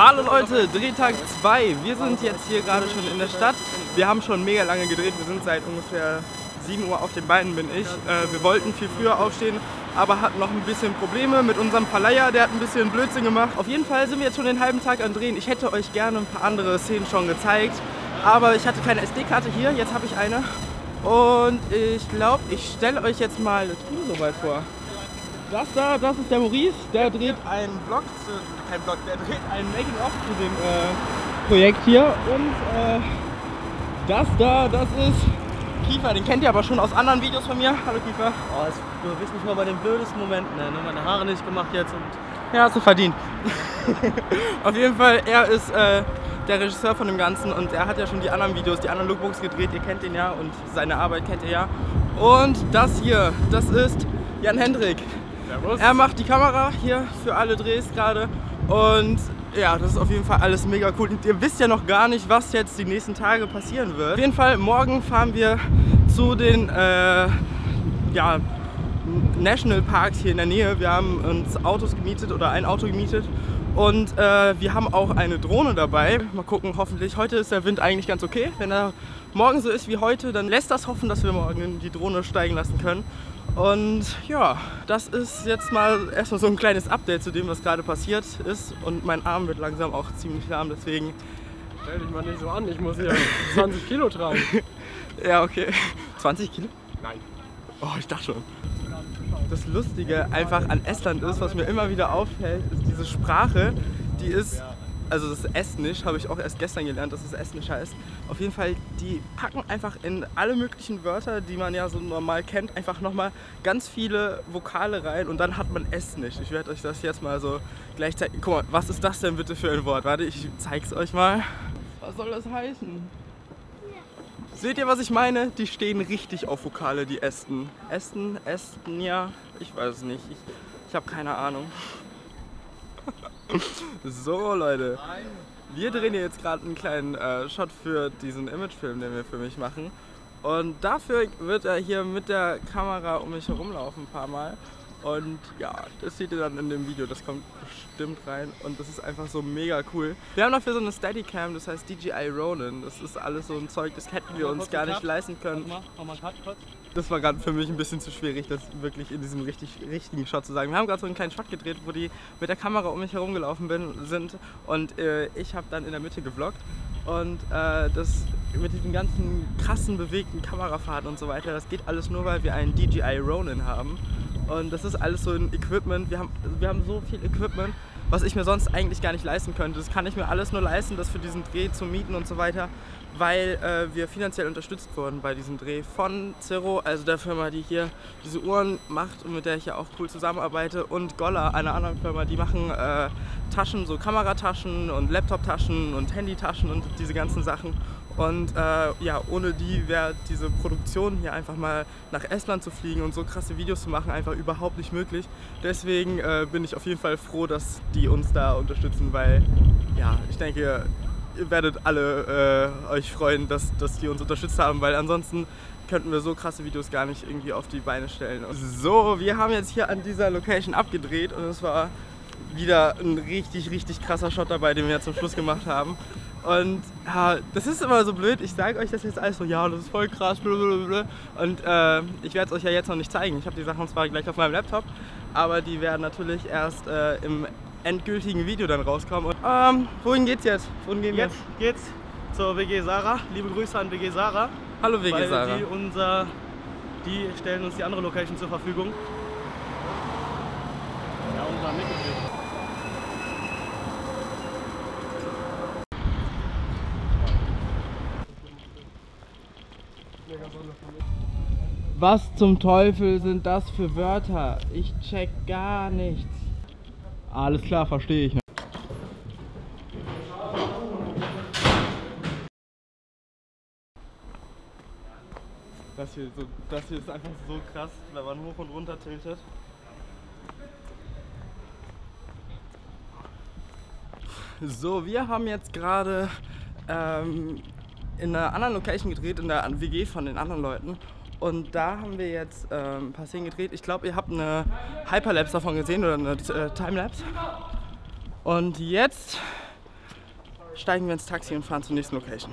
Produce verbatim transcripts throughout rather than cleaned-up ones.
Hallo Leute, Drehtag zwei. Wir sind jetzt hier gerade schon in der Stadt. Wir haben schon mega lange gedreht. Wir sind seit ungefähr sieben Uhr auf den Beinen, bin ich. Äh, wir wollten viel früher aufstehen, aber hatten noch ein bisschen Probleme mit unserem Verleiher. Der hat ein bisschen Blödsinn gemacht. Auf jeden Fall sind wir jetzt schon den halben Tag am Drehen. Ich hätte euch gerne ein paar andere Szenen schon gezeigt, aber ich hatte keine S D-Karte hier. Jetzt habe ich eine. Und ich glaube, ich stelle euch jetzt mal das Kino soweit vor. Das da, das ist der Maurice, der dreht einen Vlog, zu, kein Vlog, der dreht einen Making-of zu dem äh, Projekt hier. Und äh, das da, das ist Kiefer, den kennt ihr aber schon aus anderen Videos von mir. Hallo Kiefer. Oh, das, du willst mich mal bei den blödesten Momenten, ne? Nur meine Haare nicht gemacht jetzt und... Ja, hast du verdient. Auf jeden Fall, er ist äh, der Regisseur von dem Ganzen und er hat ja schon die anderen Videos, die anderen Lookbooks gedreht. Ihr kennt ihn ja und seine Arbeit kennt ihr ja. Und das hier, das ist Jan Hendrik. Er macht die Kamera hier für alle Drehs gerade und ja, das ist auf jeden Fall alles mega cool. Und ihr wisst ja noch gar nicht, was jetzt die nächsten Tage passieren wird. Auf jeden Fall, morgen fahren wir zu den äh, ja, Nationalparks hier in der Nähe. Wir haben uns Autos gemietet oder ein Auto gemietet und äh, wir haben auch eine Drohne dabei. Mal gucken, hoffentlich. Heute ist der Wind eigentlich ganz okay. Wenn er morgen so ist wie heute, dann lässt das hoffen, dass wir morgen die Drohne steigen lassen können. Und ja, das ist jetzt mal erstmal so ein kleines Update zu dem, was gerade passiert ist. Und mein Arm wird langsam auch ziemlich lahm, deswegen... Stell dich mal nicht so an, ich muss hier zwanzig Kilo tragen. Ja, okay. zwanzig Kilo? Nein. Oh, ich dachte schon. Das Lustige einfach an Estland ist, was mir immer wieder auffällt, ist diese Sprache, die ist... Also das Estnisch habe ich auch erst gestern gelernt, dass es Estnisch heißt. Auf jeden Fall, die packen einfach in alle möglichen Wörter, die man ja so normal kennt, einfach nochmal ganz viele Vokale rein und dann hat man Estnisch. Ich werde euch das jetzt mal so gleich zeigen. Guck mal, was ist das denn bitte für ein Wort? Warte, ich zeig's euch mal. Was soll das heißen? Ja. Seht ihr, was ich meine? Die stehen richtig auf Vokale, die Esten. Esten, Esten, ja, ich weiß es nicht. Ich, ich habe keine Ahnung. So Leute, wir drehen hier jetzt gerade einen kleinen äh, Shot für diesen Imagefilm, den wir für mich machen. Und dafür wird er hier mit der Kamera um mich herumlaufen ein paar Mal. Und ja, das seht ihr dann in dem Video, das kommt bestimmt rein und das ist einfach so mega cool. Wir haben dafür so eine Steadicam, das heißt D J I Ronin. Das ist alles so ein Zeug, das hätten wir uns gar nicht leisten können. Das war gerade für mich ein bisschen zu schwierig, das wirklich in diesem richtig, richtigen Shot zu sagen. Wir haben gerade so einen kleinen Shot gedreht, wo die mit der Kamera um mich herumgelaufen bin, sind und äh, ich habe dann in der Mitte gevloggt. Und äh, das mit diesen ganzen krassen, bewegten Kamerafahrten und so weiter, das geht alles nur, weil wir einen D J I Ronin haben. Und das ist alles so ein Equipment, wir haben, wir haben so viel Equipment, was ich mir sonst eigentlich gar nicht leisten könnte. Das kann ich mir alles nur leisten, das für diesen Dreh zu mieten und so weiter, weil äh, wir finanziell unterstützt wurden bei diesem Dreh von Zero, also der Firma, die hier diese Uhren macht und mit der ich ja auch cool zusammenarbeite, und Golla, einer anderen Firma, die machen äh, Taschen, so Kamerataschen und Laptoptaschen und Handytaschen und diese ganzen Sachen. Und äh, ja, ohne die wäre diese Produktion hier einfach mal nach Estland zu fliegen und so krasse Videos zu machen einfach überhaupt nicht möglich. Deswegen äh, bin ich auf jeden Fall froh, dass die uns da unterstützen, weil ja, ich denke, ihr werdet alle äh, euch freuen, dass, dass die uns unterstützt haben, weil ansonsten könnten wir so krasse Videos gar nicht irgendwie auf die Beine stellen. So, wir haben jetzt hier an dieser Location abgedreht und es war wieder ein richtig, richtig krasser Shot dabei, den wir ja zum Schluss gemacht haben. Und ja, das ist immer so blöd, ich sage euch das jetzt alles so, ja, das ist voll krass, blablabla. Und äh, ich werde es euch ja jetzt noch nicht zeigen. Ich habe die Sachen zwar gleich auf meinem Laptop, aber die werden natürlich erst äh, im endgültigen Video dann rauskommen. Und, ähm, wohin geht's jetzt? Wohin gehen wir? Jetzt geht's zur W G Sarah. Liebe Grüße an W G Sarah. Hallo W G Sarah. Weil die, unser, die stellen uns die andere Location zur Verfügung. Ja, unser Mittelbild. Was zum Teufel sind das für Wörter? Ich check gar nichts. Alles klar, verstehe ich. Ne? Das hier, so, das hier ist einfach so krass, wenn man hoch und runter tiltet. So, wir haben jetzt gerade ähm, in einer anderen Location gedreht, in der W G von den anderen Leuten. Und da haben wir jetzt äh, ein paar Szenen gedreht. Ich glaube, ihr habt eine Hyperlapse davon gesehen oder eine äh, Timelapse. Und jetzt steigen wir ins Taxi und fahren zur nächsten Location.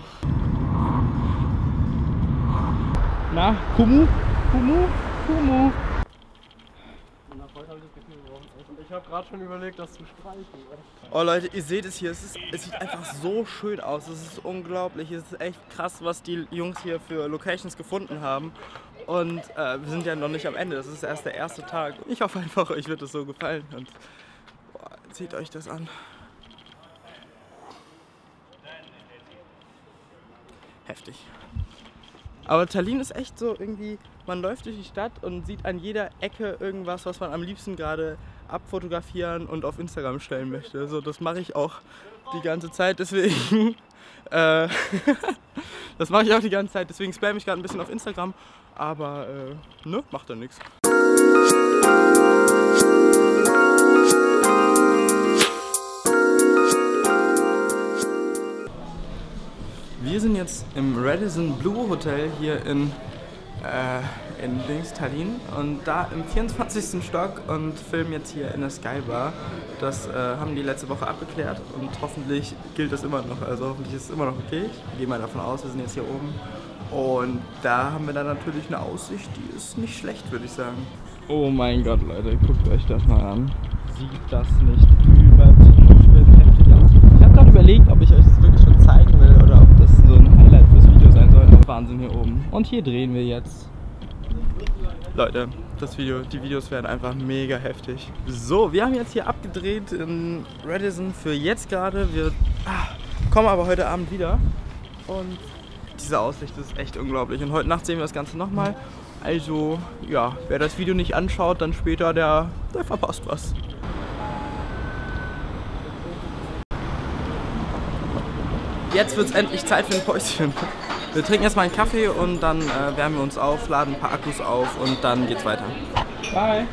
Na, Kumu? Kumu? Kumu? Ich habe gerade schon überlegt, das zu streichen. Oh Leute, ihr seht es hier, es, ist, es sieht einfach so schön aus, es ist unglaublich, es ist echt krass, was die Jungs hier für Locations gefunden haben. Und äh, wir sind ja noch nicht am Ende, das ist erst der erste Tag. Ich hoffe einfach, euch wird es so gefallen und boah, zieht euch das an. Heftig. Aber Tallinn ist echt so irgendwie, man läuft durch die Stadt und sieht an jeder Ecke irgendwas, was man am liebsten gerade abfotografieren und auf Instagram stellen möchte. Also das mache ich auch die ganze Zeit, deswegen äh, das mache ich auch die ganze Zeit, deswegen spam ich gerade ein bisschen auf Instagram, aber äh, ne, macht dann nichts. Wir sind jetzt im Radisson Blu Hotel hier in äh, in Dings, Tallinn und da im vierundzwanzigsten Stock und filmen jetzt hier in der Skybar. Das äh, haben die letzte Woche abgeklärt und hoffentlich gilt das immer noch, also hoffentlich ist es immer noch okay. Ich gehe mal davon aus, wir sind jetzt hier oben und da haben wir dann natürlich eine Aussicht, die ist nicht schlecht, würde ich sagen. Oh mein Gott, Leute, guckt euch das mal an. Sieht das nicht übertrieben heftig aus? Ich habe gerade überlegt, ob ich euch das wirklich schon zeigen will oder ob das so ein Highlight fürs Video sein soll. Wahnsinn hier oben. Und hier drehen wir jetzt. Leute, das Video, die Videos werden einfach mega heftig. So, wir haben jetzt hier abgedreht in Radisson für jetzt gerade. Wir ah, kommen aber heute Abend wieder. Und diese Aussicht ist echt unglaublich. Und heute Nacht sehen wir das Ganze nochmal. Also, ja, wer das Video nicht anschaut, dann später, der, der verpasst was. Jetzt wird es endlich Zeit für ein Päuschen. Wir trinken erstmal einen Kaffee und dann äh, wärmen wir uns auf, laden ein paar Akkus auf und dann geht's weiter. Bye!